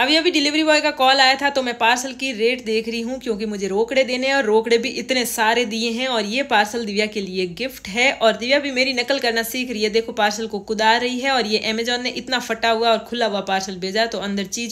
अभी अभी delivery boy का कॉल आया था तो मैं पार्सल की रेट देख रही हूँ क्योंकि मुझे रोकड़े देने हैं और रोकड़े भी इतने सारे दिए हैं। और ये पार्सल दिव्या के लिए गिफ्ट है और दिव्या भी मेरी नकल करना सीख रही है। देखो पार्सल को कुदार रही है और ये अमेज़ॉन ने इतना फटा हुआ और खुला हुआ पार्सल भेजा तो अंदर चीज़